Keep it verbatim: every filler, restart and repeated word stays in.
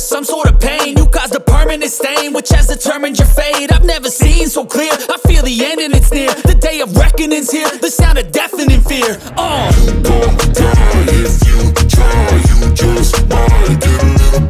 is some sort of pain. You caused a permanent stain, which has determined your fate. I've never seen so clear, I feel the end and it's near. The day of reckoning's here, the sound of deafening fear. Oh, you gon' die if you